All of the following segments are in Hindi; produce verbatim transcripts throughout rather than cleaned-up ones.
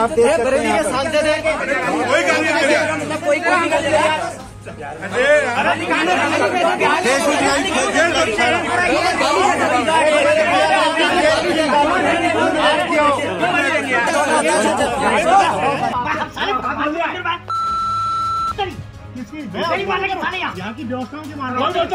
आप देख सकते हैं यहाँ की व्यवस्थाओं के मामले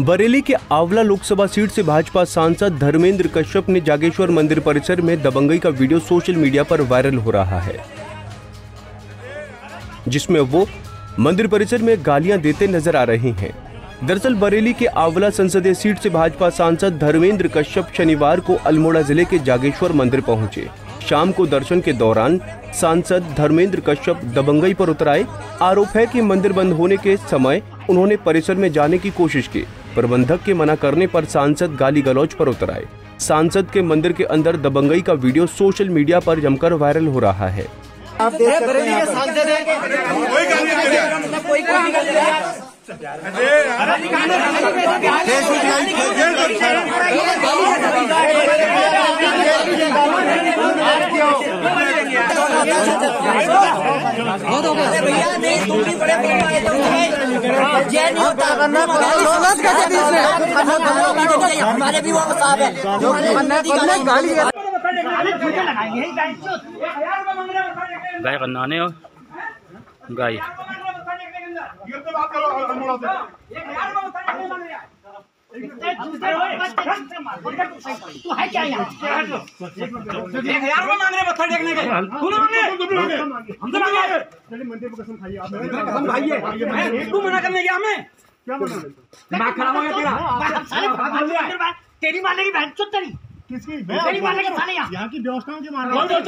बरेली के आंवला लोकसभा सीट से भाजपा सांसद धर्मेंद्र कश्यप ने जागेश्वर मंदिर परिसर में दबंगई का वीडियो सोशल मीडिया पर वायरल हो रहा है, जिसमें वो मंदिर परिसर में गालियां देते नजर आ रही हैं। दरअसल बरेली के आंवला संसदीय सीट से भाजपा सांसद धर्मेंद्र कश्यप शनिवार को अल्मोड़ा जिले के जागेश्वर मंदिर पहुंचे। शाम को दर्शन के दौरान सांसद धर्मेंद्र कश्यप दबंगई पर उतर आए। आरोप है कि मंदिर बंद होने के समय उन्होंने परिसर में जाने की कोशिश की, प्रबंधक के मना करने पर सांसद गाली गलौज पर उतर आए। सांसद के मंदिर के अंदर दबंगई का वीडियो सोशल मीडिया पर जमकर वायरल हो रहा है। आप देख सकते हैं हमारे भी वो साहब है गाय बनाने हो गाय तेरी माने की बहन चुप तेरी किसकी यहाँ की व्यवस्थाओं के मामले।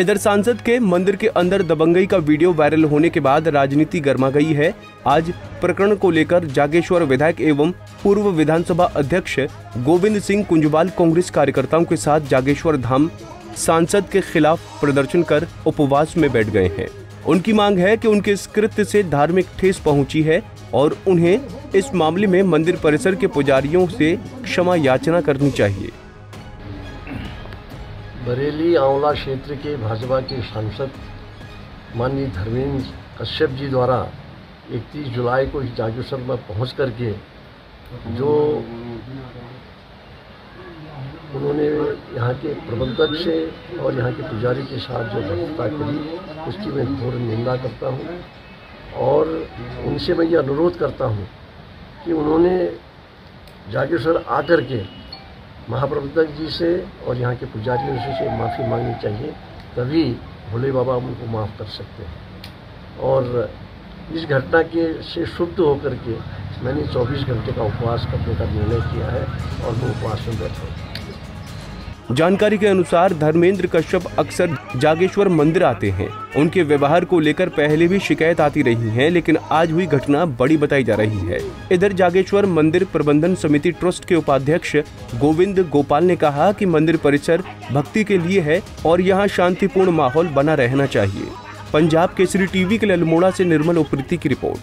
इधर सांसद के मंदिर के अंदर दबंगई का वीडियो वायरल होने के बाद राजनीति गर्मा गई है। आज प्रकरण को लेकर जागेश्वर विधायक एवं पूर्व विधानसभा अध्यक्ष गोविंद सिंह कुंजवाल कांग्रेस कार्यकर्ताओं के साथ जागेश्वर धाम सांसद के खिलाफ प्रदर्शन कर उपवास में बैठ गए हैं। उनकी मांग है कि उनके इस कृत्य से धार्मिक ठेस पहुंची है और उन्हें इस मामले में मंदिर परिसर के पुजारियों से क्षमा याचना करनी चाहिए। बरेली आंवला क्षेत्र के भाजपा के सांसद माननीय धर्मेंद्र कश्यप जी द्वारा इकतीस जुलाई को जागेश्वर में पहुँच करके जो उन्होंने यहाँ के प्रबंधक से और यहाँ के पुजारी के साथ जो घटना करी उसकी मैं घोर निंदा करता हूँ और उनसे मैं ये अनुरोध करता हूँ कि उन्होंने जागेश्वर आकर के महाप्रबंधक जी से और यहाँ के पुजारियों से, से माफ़ी मांगनी चाहिए, तभी भोले बाबा उनको माफ़ कर सकते हैं। और इस घटना के से शुद्ध होकर के मैंने चौबीस घंटे का उपवास करने का निर्णय किया है और वो उपवास में बैठा हूं। जानकारी के अनुसार धर्मेंद्र कश्यप अक्सर जागेश्वर मंदिर आते हैं। उनके व्यवहार को लेकर पहले भी शिकायत आती रही है, लेकिन आज हुई घटना बड़ी बताई जा रही है। इधर जागेश्वर मंदिर प्रबंधन समिति ट्रस्ट के उपाध्यक्ष गोविंद गोपाल ने कहा कि मंदिर परिसर भक्ति के लिए है और यहाँ शांतिपूर्ण माहौल बना रहना चाहिए। पंजाब केसरी टीवी के लिए अल्मोड़ा से निर्मल उप्रिति की रिपोर्ट।